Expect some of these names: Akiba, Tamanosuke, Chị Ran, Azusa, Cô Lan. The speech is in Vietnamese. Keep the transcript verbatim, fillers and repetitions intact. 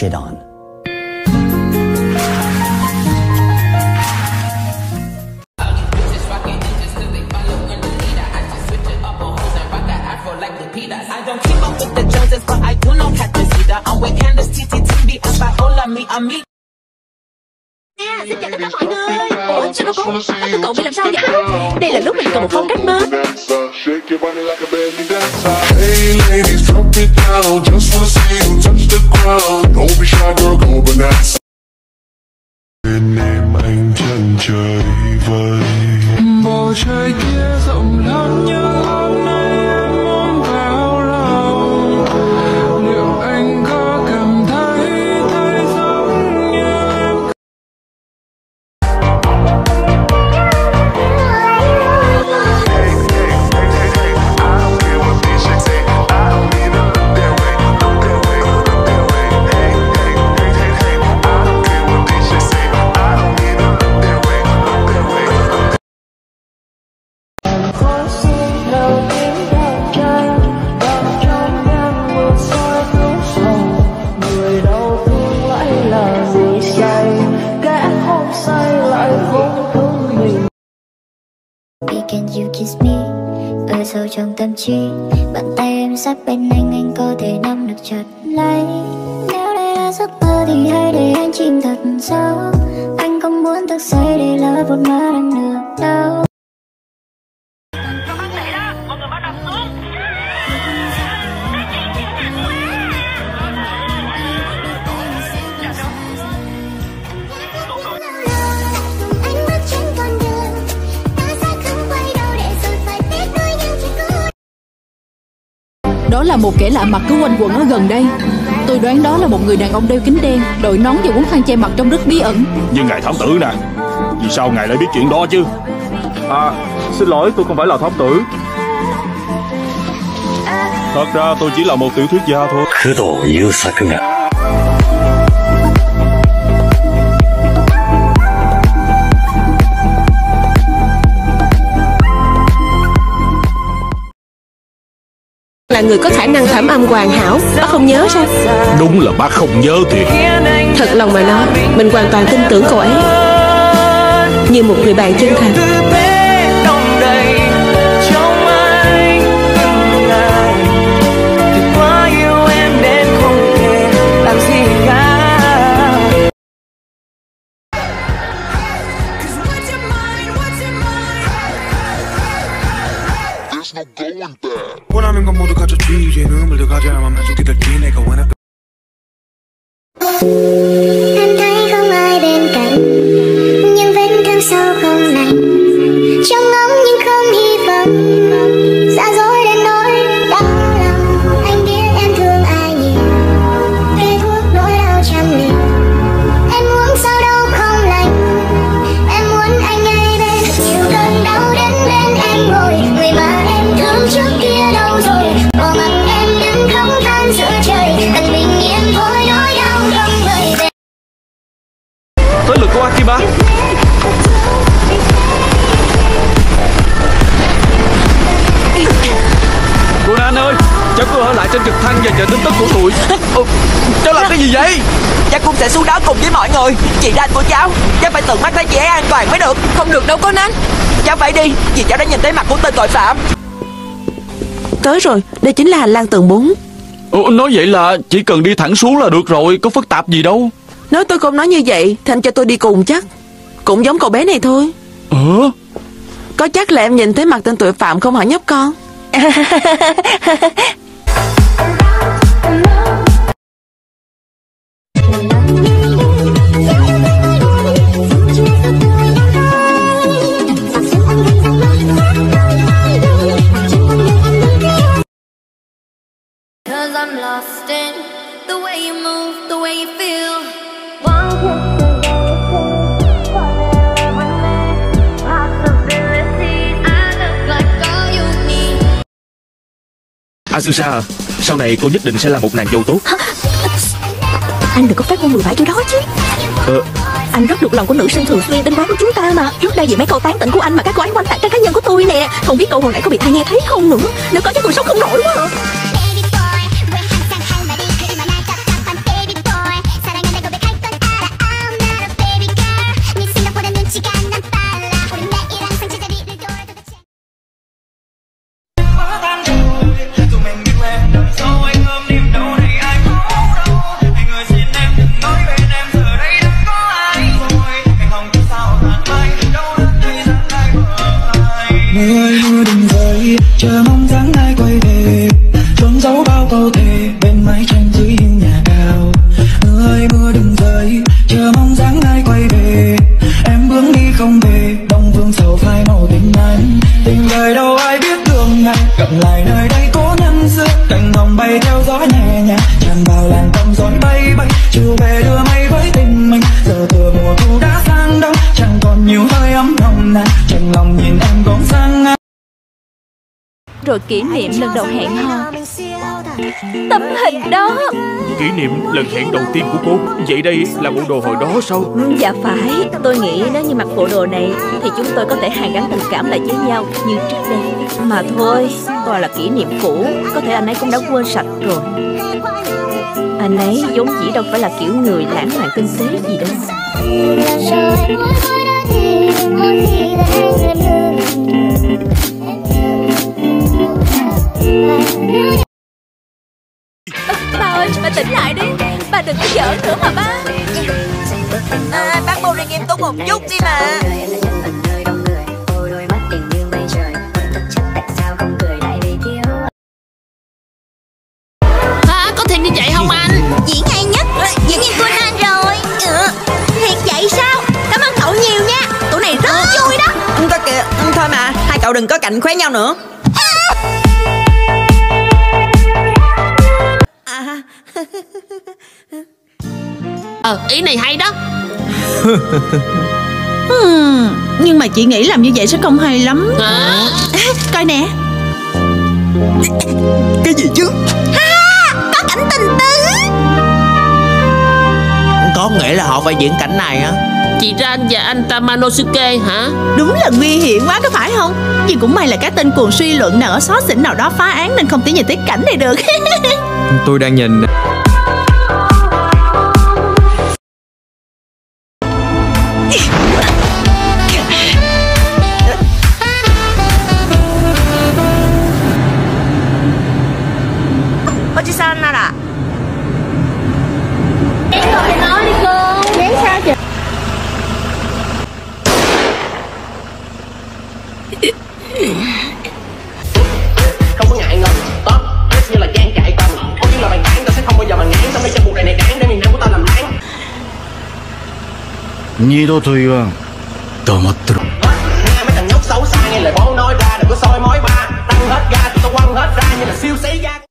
shit on. I don't keep up with the Joneses, but I do not catch this either. I'm with Candace, Titi, Timbi, and Viola, me, I'm me. Xin chào tất cả mọi người. Ủa sao có con? Các cậu bị làm sao vậy? Đây là lúc mình cần một phong cách mới. Bên em anh chân trời vời, bầu trời kia rộng lớn như hôm nay em ôm vào lòng. Liệu anh có cảm thấy thấy giống như em? Can you kiss me? Ở sâu trong tâm trí, bàn tay em sát bên anh, anh có thể nắm được chặt lấy. Nếu đây là giấc mơ thì hãy để anh chìm thật sâu. Anh không muốn thức dậy để lỡ vụt mất anh nữa đâu. Đó là một kẻ lạ mặt cứ quanh quẩn ở gần đây. Tôi đoán đó là một người đàn ông đeo kính đen, đội nón và uống khăn che mặt trông rất bí ẩn. Nhưng ngài thám tử nè, vì sao ngài lại biết chuyện đó chứ? À, xin lỗi, tôi không phải là thám tử. Thật ra tôi chỉ là một tiểu thuyết gia thôi. Là người có khả năng thẩm âm hoàn hảo. Bác không nhớ sao? Đúng là bác không nhớ thiệt. Thật lòng mà nói, mình hoàn toàn tin tưởng cậu ấy như một người bạn chân thành. Em thấy không ai bên cạnh, nhưng vết thương sâu không lành. Trong ngóng nhưng không hy vọng, giả dối đến nỗi đau lòng. Anh biết em thương ai nhiều, kê thuốc nỗi đau trăm nghìn. Em muốn sao đâu không lành, em muốn anh ngay bên. Nhiều cơn đau đến bên em ngồi, người mà em thương trước kia đâu rồi? Bỏ mặt em đứng không than giữa trời, thật bình yên với nỗi đau. Tới lượt của Akiba. Cô Lan ơi, cháu cứ ở lại trên trực thăng và chờ tin tức của tụi. Ừ, cháu làm cái gì vậy? Cháu cũng sẽ xuống đó cùng với mọi người. Chị Ran của cháu, cháu phải tận mắt thấy chị ấy an toàn mới được. Không được đâu cô Lan. Cháu phải đi, vì cháu đã nhìn thấy mặt của tên tội phạm. Tới rồi, đây chính là hành lang tầng bốn. Ủa, nói vậy là chỉ cần đi thẳng xuống là được rồi, có phức tạp gì đâu. Nếu tôi không nói như vậy thì anh cho tôi đi cùng chắc. Cũng giống cậu bé này thôi. Ừ. Có chắc là em nhìn thấy mặt tên tội phạm không hả nhóc con? Azusa, sau này cô nhất định sẽ là một nàng dâu tốt. Hả? Anh đừng có phép con người phải chỗ đó chứ. Ờ. Anh rất được lòng của nữ sinh thường xuyên đến đó của chúng ta mà. Trước đây vì mấy câu tán tỉnh của anh mà các cô ấy quanh tạc trang cá nhân của tôi nè. Không biết câu hồi nãy có bị thai nghe thấy không nữa. Nếu có chứ tôi sống không nổi quá à. mưa mưa đừng rơi, chờ mong dáng ai quay về, trốn giấu bao câu thề bên mái tranh dưới hiên nhà cao. Mưa ơi mưa đừng rơi, chờ mong dáng ai quay về, em bướng đi không về, đông vương sầu phai màu tình anh. Tình đời đâu ai biết đường này, gặp lại nơi đây cố nhân xưa, cành hồng bay theo gió nhẹ nhàng, tràn vào làn tâm gió bay bay, chiều về đưa mây với tình mình. Giờ thừa mùa thu đã sang đông, chẳng còn nhiều hơi ấm nồng nàn, chẳng lòng nhìn em còn sang ngang. Rồi kỷ niệm lần đầu hẹn hò, tấm hình đó. Kỷ niệm lần hẹn đầu tiên của cô, vậy đây là bộ đồ hồi đó sao? Dạ phải, tôi nghĩ nếu như mặc bộ đồ này thì chúng tôi có thể hàn gắn tình cảm lại với nhau như trước đây. Mà thôi, toàn là kỷ niệm cũ, có thể anh ấy cũng đã quên sạch rồi. Anh ấy vốn dĩ đâu phải là kiểu người lãng mạn tinh tế gì đâu. Ba ơi, bà tỉnh lại đi, bà đừng có giỡn nữa mà ba. À, bác bầu này nghiêm túc một chút đi mà. À, có thêm như vậy không anh? Diễn hay nhất, diễn viên Cô Lan rồi. Ừ, thiệt vậy sao? Cảm ơn cậu nhiều nha, tụi này rất à, vui đó. Thôi kìa, thôi mà, hai cậu đừng có cạnh khoé nhau nữa. Ờ, ý này hay đó. Hmm, nhưng mà chị nghĩ làm như vậy sẽ không hay lắm. À. À, coi nè. Cái gì chứ? À, có cảnh tình tứ. Có nghĩa là họ phải diễn cảnh này hả? Chị Ran và anh Tamanosuke hả? Đúng là nguy hiểm quá có phải không? Nhưng cũng may là cái tên cuồng suy luận nào ở xó xỉnh nào đó phá án nên không thể nhìn thấy cảnh này được. Tôi đang nhìn. Nhi đô thùy vâng tao mất rồi. Nghe mấy thằng nhóc xấu xa nghe lời bố nói ra, đừng có soi mói ba, tăng hết ga tụi tao quăng hết ra như là siêu xế da.